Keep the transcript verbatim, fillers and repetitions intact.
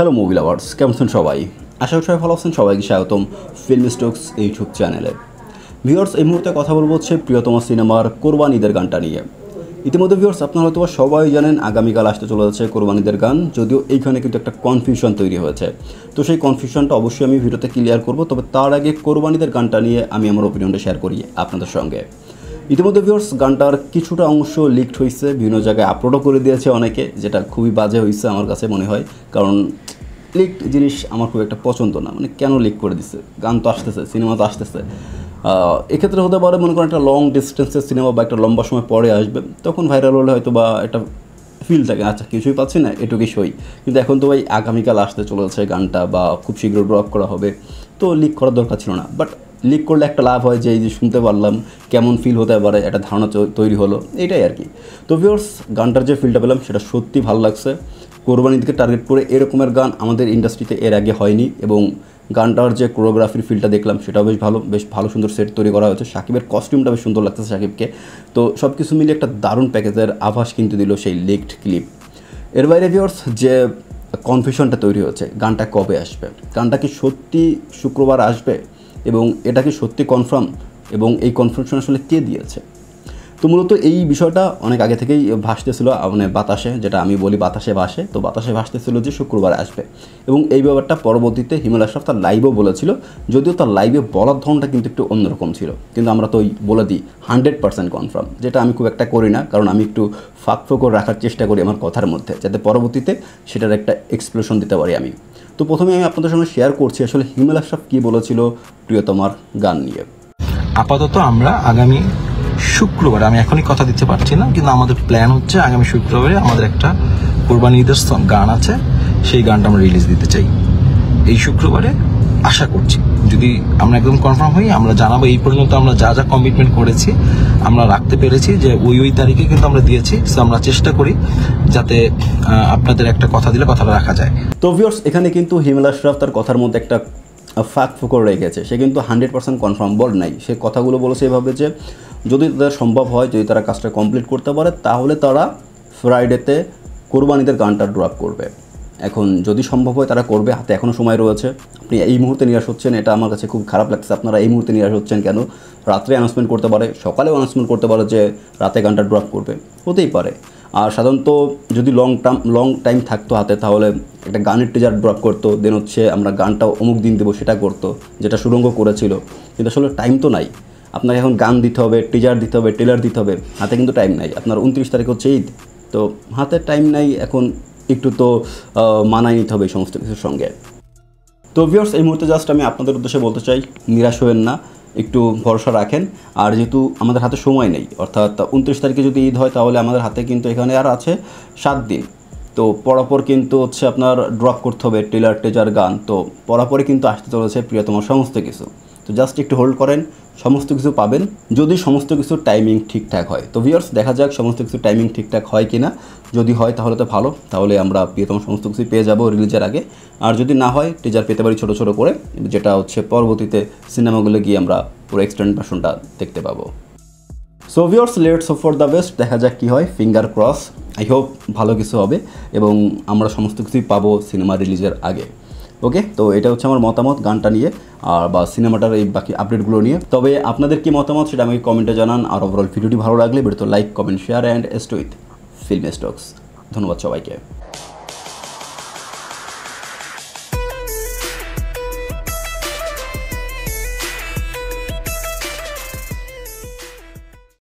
Hello movie lovers, কেমন আছেন সবাই? আশা করি সবাই ভালো আছেন। সবাইকে স্বাগতম ফিল্মি স্ট্রোকস ইউটিউব চ্যানেলে। ভিউয়ার্স, এই মুহূর্তে কথা বলবো হচ্ছে প্রিয়তম সিনেমার কোরবান ঈদের গানটা নিয়ে। ইতিমধ্যে ভিউয়ার্স আপনারা হয়তো সবাই জানেন আগামীকাল আসতে চলে যাচ্ছে কোরবান ঈদের গান, যদিও এইখানে কিন্তু একটা কনফিউশন তৈরি হয়েছে, তো সেই কনফিউশনটা অবশ্যই আমি ভিডিওতে ক্লিয়ার করব। তবে তার আগে কোরবান ঈদের গানটা নিয়ে আমি আমার ওপিনিয়নটা শেয়ার করি আপনাদের সঙ্গে। ইতিমধ্যে ভিউয়ার্স গানটার কিছুটা অংশ লিকড হয়েছে, বিভিন্ন জায়গায় আপলোডও করে দিয়েছে অনেকে, যেটা খুবই বাজে হয়েছে আমার কাছে মনে হয়, কারণ লিকড জিনিস আমার খুব একটা পছন্দ না। মানে কেন লিক করে দিচ্ছে? গান তো আসতেছে, সিনেমা তো আসতেছে। এক্ষেত্রে হতে পারে মনে করেন একটা লং ডিস্টেন্সের সিনেমা বা একটা লম্বা সময় পরে আসবে, তখন ভাইরাল হলে হয়তো বা একটা ফিল থাকে, আচ্ছা কিছুই পাচ্ছি না, এটুকুই সই। কিন্তু এখন তো ভাই আগামীকাল আসতে চলেছে গানটা, বা খুব শীঘ্র ড্রপ করা হবে, তো লিক করার দরকার ছিল না। বাট লিক করলে একটা লাভ হয় যে এই যে শুনতে পারলাম, কেমন ফিল হতে পারে একটা ধারণা তৈরি হলো, এটাই আর কি। তো ভিউয়ার্স গানটার যে ফিলটা পেলাম সেটা সত্যি ভালো লাগছে। কোরবানি ঈদকে টার্গেট করে এরকমের গান আমাদের ইন্ডাস্ট্রিতে এর আগে হয়নি, এবং গানটার যে কোরিওগ্রাফির ফিলটা দেখলাম সেটাও বেশ ভালো, বেশ ভালো সুন্দর সেট তৈরি করা হয়েছে। শাকিবের কস্টিউমটা বেশ সুন্দর লাগতেছে শাকিবকে। তো সব কিছু মিলিয়ে একটা দারুণ প্যাকেজের আভাস কিন্তু দিল সেই লিকড ক্লিপ। এর বাইরে ভিউয়ার্স যে কনফিউশনটা তৈরি হয়েছে গানটা কবে আসবে, গানটা কি সত্যি শুক্রবার আসবে, এবং এটা কি সত্যি কনফার্ম, এবং এই কনফার্মেশন আসলে কে দিয়েছে? তো মূলত এই বিষয়টা অনেক আগে থেকেই ভাসতেছিল মানে বাতাসে, যেটা আমি বলি বাতাসে ভাসে, তো বাতাসে ভাসতেছিল যে শুক্রবার আসবে। এবং এই ব্যাপারটা পরবর্তীতে হিমেল আশরাফ তার লাইভেও বলেছিল, যদিও তার লাইভে বলার ধরনটা কিন্তু একটু অন্যরকম ছিল, কিন্তু আমরা তো ওই বলে দিই হান্ড্রেড পার্সেন্ট কনফার্ম, যেটা আমি খুব একটা করি না, কারণ আমি একটু ফাঁক ফোকর রাখার চেষ্টা করি আমার কথার মধ্যে, যাতে পরবর্তীতে সেটার একটা এক্সপ্লেনেশন দিতে পারি আমি। তো প্রথমে আমি আপনাদের সঙ্গে শেয়ার করছি আসলে হিমেল আশরাফ কী বলেছিল প্রিয়তমার গান নিয়ে। আপাতত আমরা আগামী শুক্রবার, আমি এখনই কথা দিতে পারছি না, কিন্তু আমাদের প্ল্যান হচ্ছে আগামী শুক্রবারে আমাদের একটা কোরবানি ঈদের গান আছে, সেই গানটা আমরা রিলিজ দিতে চাই এই শুক্রবারে। আশা করছি যদি আমরা একদম কনফার্ম হই আমরা জানাবো। এই পর্যন্ত আমরা যা যা কমিটমেন্ট করেছি আমরা রাখতে পেরেছি, যে ওই ওই তারিখে কিন্তু আমরা দিয়েছি। সো আমরা চেষ্টা করি যাতে আপনাদের একটা কথা দিলে কথাটা রাখা যায়। তো ভিউয়ার্স এখানে কিন্তু হিমেল আশরাফ তার কথার মধ্যে একটা ফাঁক ফোকর রেখেছে, সে কিন্তু হান্ড্রেড পার্সেন্ট কনফার্ম বল নাই। সে কথাগুলো বলেছে এভাবে যে যদি তাদের সম্ভব হয়, যদি তারা কাজটা কমপ্লিট করতে পারে, তাহলে তারা ফ্রাইডেতে কোরবানিদের গানটা ড্রপ করবে। এখন যদি সম্ভব হয় তারা করবে, হাতে এখনও সময় রয়েছে। আপনি এই মুহূর্তে নিরাশ হচ্ছেন, এটা আমার কাছে খুব খারাপ লাগছে। আপনারা এই মুহূর্তে নিরাশ হচ্ছেন কেন? রাত্রে অ্যানাউন্সমেন্ট করতে পারে, সকালেও অ্যানাউন্সমেন্ট করতে পারে যে রাতে গানটা ড্রপ করবে, হতেই পারে। আর সাধারণত যদি লং টার্ম লং টাইম থাকতো হাতে, তাহলে একটা গানের টিজার ড্রপ করতো, দেন হচ্ছে আমরা গানটা অমুক দিন দেবো সেটা করতো, যেটা সুরঙ্গ করেছিল। কিন্তু আসলে টাইম তো নাই, আপনাকে এখন গান দিতে হবে, টিজার দিতে হবে, ট্রেলার দিতে হবে, হাতে কিন্তু টাইম নাই। আপনার উনত্রিশ তারিখ হচ্ছে ঈদ, তো হাতে টাইম নাই, এখন একটু তো মানায় নিতে হবে এই সমস্ত কিছুর সঙ্গে। তো ভিউয়ার্স এই মুহূর্তে জাস্ট আমি আপনাদের উদ্দেশ্যে বলতে চাই, নিরাশ হবেন না, একটু ভরসা রাখেন। আর যেহেতু আমাদের হাতে সময় নেই, অর্থাৎ উনত্রিশ তারিখে যদি ঈদ হয় তাহলে আমাদের হাতে কিন্তু এখানে আর আছে সাত দিন। তো পরাপর কিন্তু হচ্ছে আপনার ড্রপ করতে হবে ট্রেলার, টিজার, গান, তো পরাপরই কিন্তু আসতে চলেছে প্রিয়তমার সমস্ত কিছু। তো জাস্ট একটু হোল্ড করেন, সমস্ত কিছু পাবেন যদি সমস্ত কিছু টাইমিং ঠিকঠাক হয়। তো ভিউয়ার্স দেখা যাক সমস্ত কিছু টাইমিং ঠিকঠাক হয় কি না, যদি হয় তাহলে তো ভালো, তাহলে আমরা প্রিয়তম সমস্ত কিছু পেয়ে যাবো রিলিজের আগে। আর যদি না হয় টিজার পেতে পারি ছোটো ছোটো করে, যেটা হচ্ছে পরবর্তীতে সিনেমাগুলো গিয়ে আমরা পুরো এক্সটেন্ড ভার্সনটা দেখতে পাবো। So viewers let's hope for the best, দেখা যাক কী হয়, ফিঙ্গার ক্রস, আই হোপ ভালো কিছু হবে এবং আমরা সমস্ত কিছুই পাবো সিনেমা রিলিজের আগে। ওকে, তো এটা হচ্ছে আমার মতামত গানটা নিয়ে আর বা সিনেমাটার এই বাকি আপডেটগুলো নিয়ে। তবে আপনাদের কি মতামত সেটা আমাকে কমেন্টে জানান। আর ওভারঅল ভিডিওটি ভালো লাগলে ভিডিওতে like, comment, share and stay with filmy strokes. ধন্যবাদ সবাইকে।